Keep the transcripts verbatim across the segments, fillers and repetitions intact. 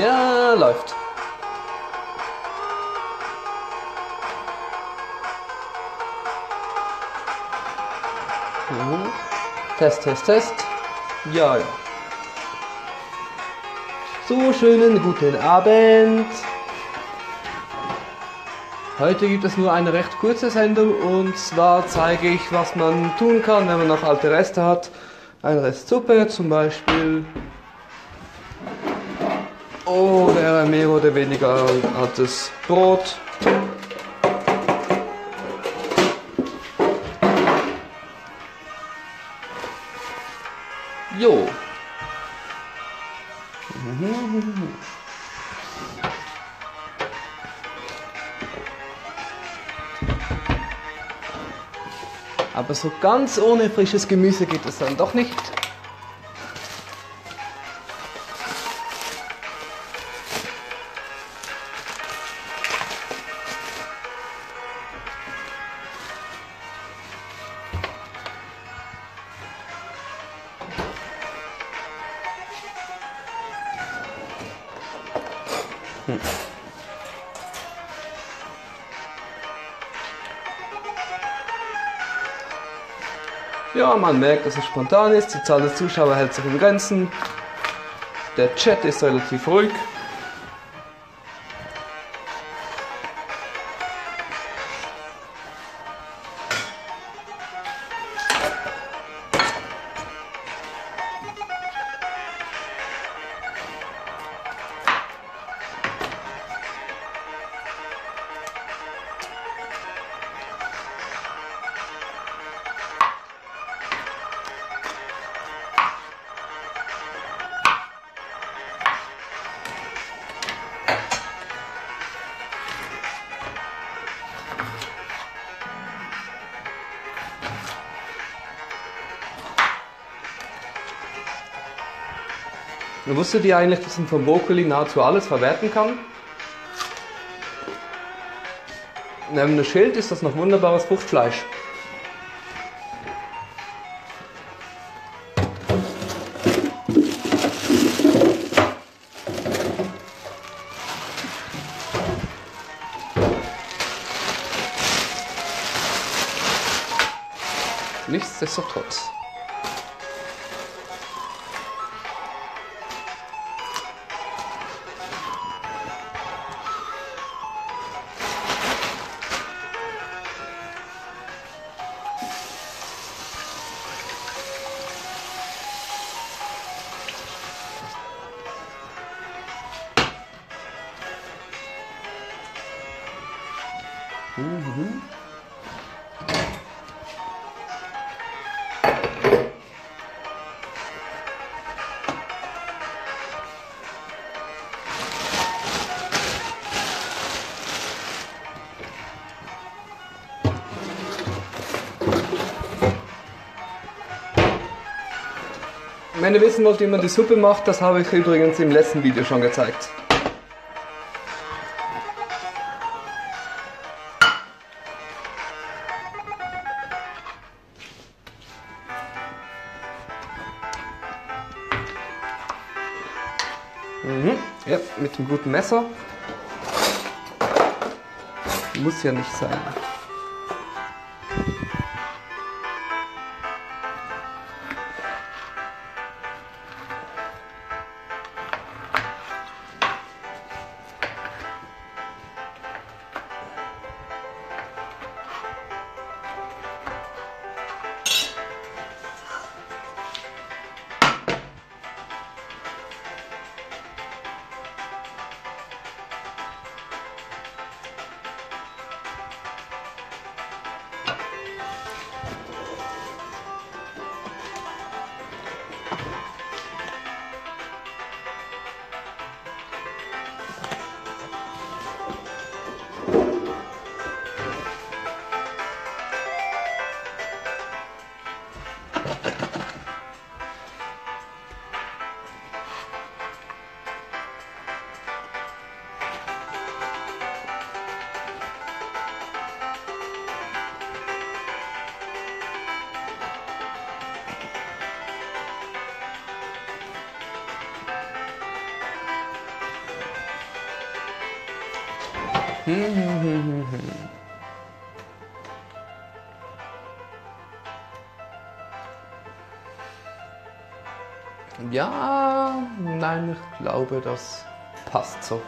Ja, läuft. Mhm. Test, Test, Test. Ja, ja. So, schönen guten Abend. Heute gibt es nur eine recht kurze Sendung, und zwar zeige ich, was man tun kann, wenn man noch alte Reste hat. Ein Rest Suppe zum Beispiel. Oder mehr oder weniger altes Brot. Jo. Aber so ganz ohne frisches Gemüse geht es dann doch nicht. Hm. Ja, man merkt, dass es spontan ist, die Zahl der Zuschauer hält sich in Grenzen, der Chat ist relativ ruhig. Wusstet ihr eigentlich, dass man vom Brokkoli nahezu alles verwerten kann? Wenn das schält, ist das noch wunderbares Fruchtfleisch. Nichtsdestotrotz. Mhm. Wenn ihr wissen wollt, wie man die Suppe macht, das habe ich übrigens im letzten Video schon gezeigt. Mhm. Ja, mit einem guten Messer. Muss ja nicht sein. Ja, nein, ich glaube, das passt so.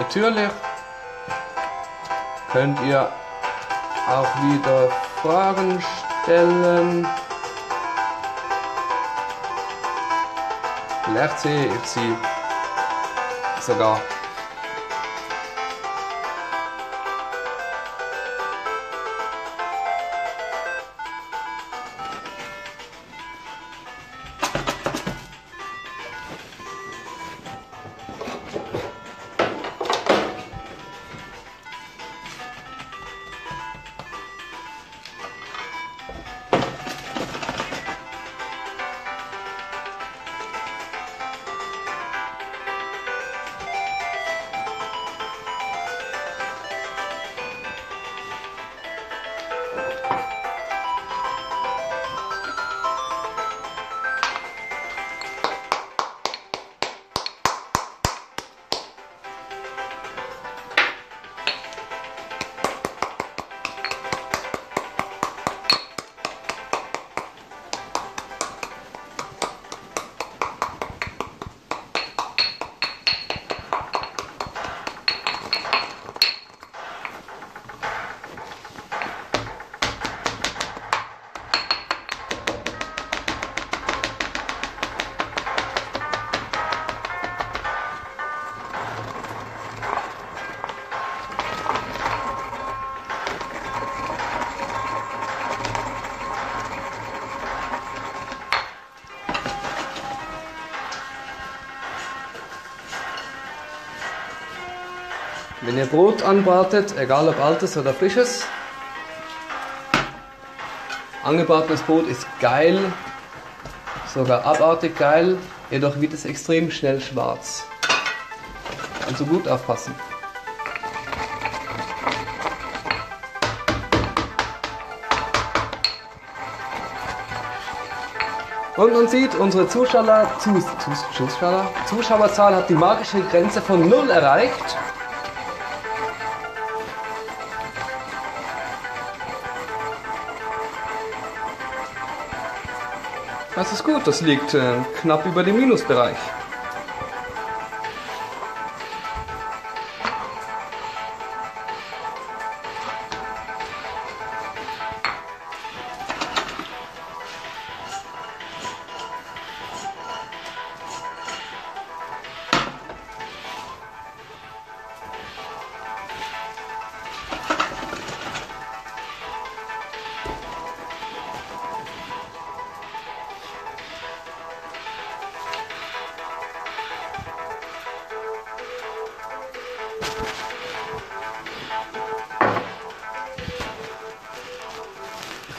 Natürlich könnt ihr auch wieder Fragen stellen. Vielleicht sehe ich sie sogar. Wenn ihr Brot anbratet, egal ob altes oder frisches, angebratenes Brot ist geil, sogar abartig geil, jedoch wird es extrem schnell schwarz. Also gut aufpassen. Und man sieht, unsere Zuschauer, Zus, Zus, Zuschauer, Zuschauerzahl hat die magische Grenze von null erreicht. Das ist gut, das liegt äh, knapp über dem Minusbereich.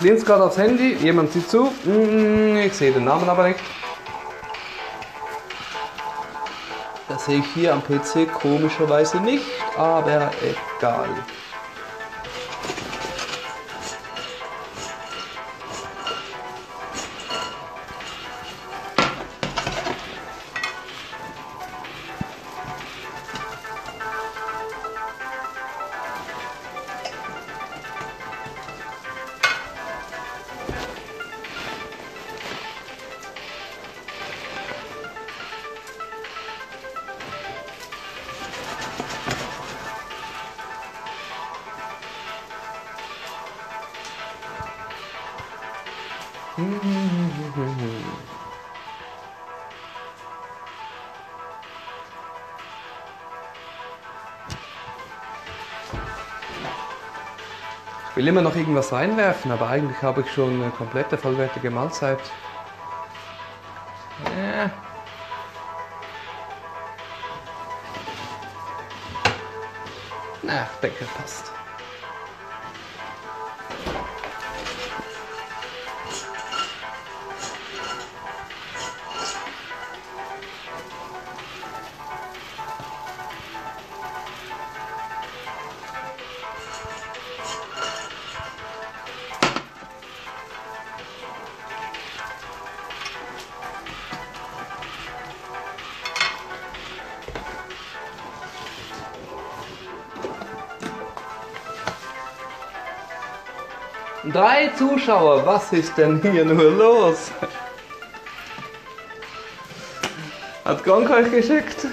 Ich lehne es gerade aufs Handy, jemand sieht zu, ich sehe den Namen aber nicht. Das sehe ich hier am P C komischerweise nicht, aber egal. Ich will immer noch irgendwas reinwerfen, aber eigentlich habe ich schon eine komplette vollwertige Mahlzeit. Ja. Na, Deckel passt. Drei Zuschauer, was ist denn hier nur los? Hat Gronk euch geschickt?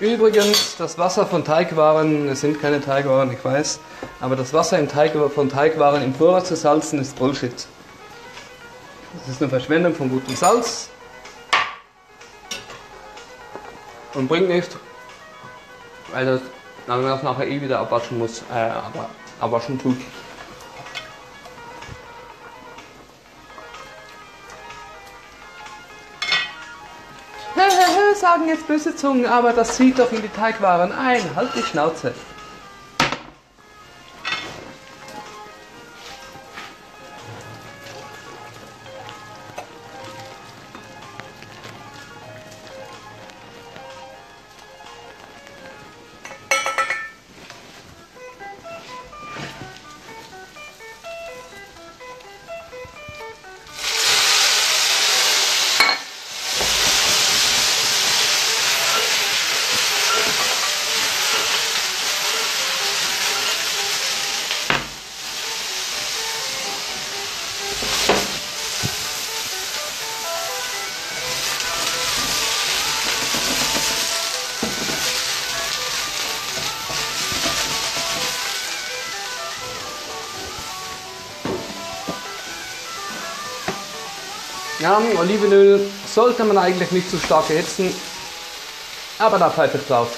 Übrigens, das Wasser von Teigwaren, es sind keine Teigwaren, ich weiß, aber das Wasser im Teig, von Teigwaren im Voraus zu salzen ist Bullshit. Das ist eine Verschwendung von gutem Salz und bringt nichts, weil das man das nachher eh wieder abwaschen muss, äh, aber abwaschen tut. Sagen jetzt böse Zungen, aber das zieht doch in die Teigwaren ein. Halt die Schnauze. Ja, Olivenöl sollte man eigentlich nicht zu stark erhitzen, aber da pfeift es drauf.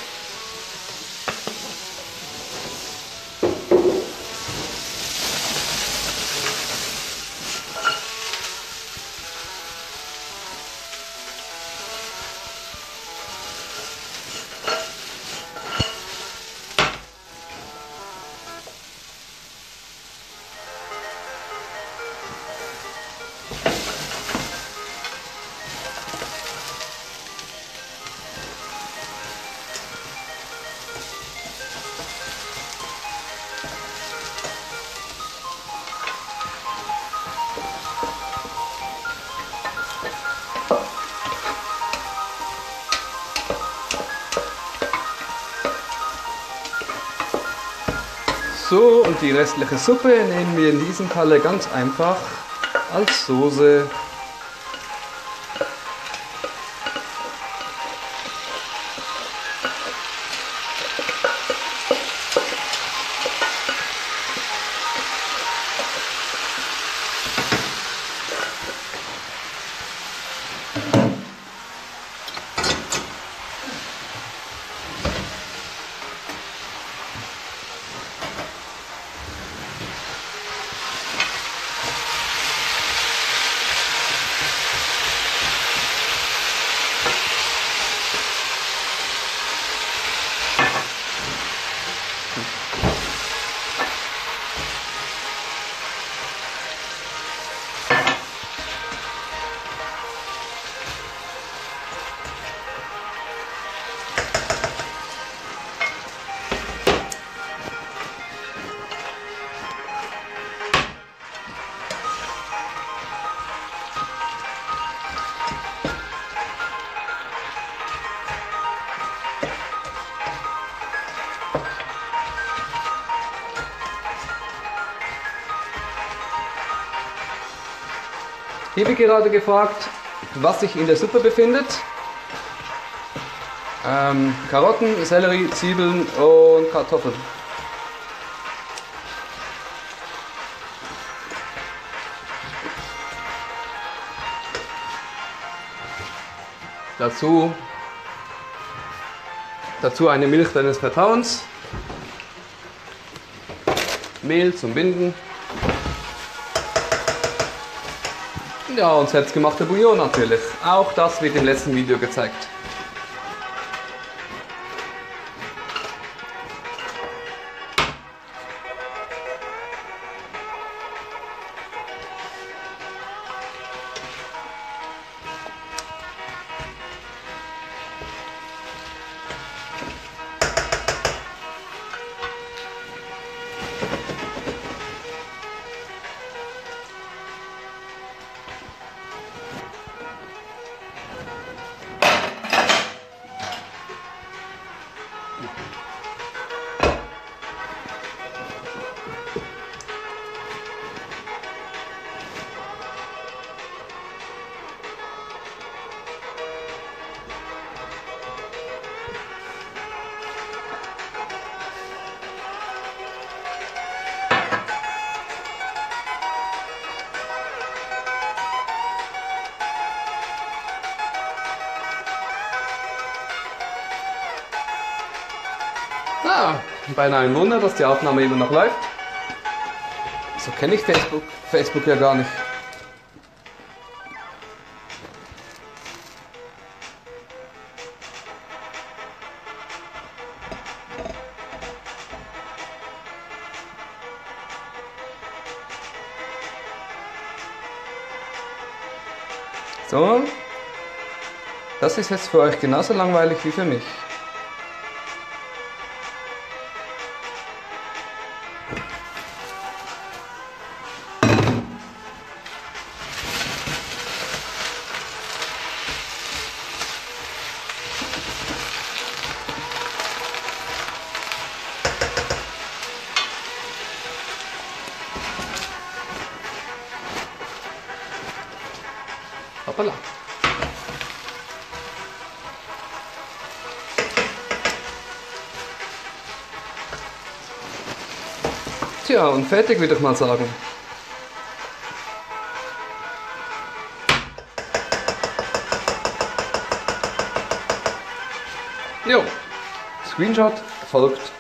So, und die restliche Suppe nehmen wir in diesem Falle ganz einfach als Soße. Hier wird gerade gefragt, was sich in der Suppe befindet. Ähm, Karotten, Sellerie, Zwiebeln und Kartoffeln. Dazu, dazu eine Milch deines Vertrauens, Mehl zum Binden, ja, und selbstgemachte Bouillon natürlich. Auch das wird im letzten Video gezeigt. Ah, beinahe ein Wunder, dass die Aufnahme eben noch läuft. So kenne ich Facebook, Facebook ja gar nicht. So, das ist jetzt für euch genauso langweilig wie für mich. Hoppala. Tja, und fertig würde ich mal sagen. Jo, Screenshot folgt.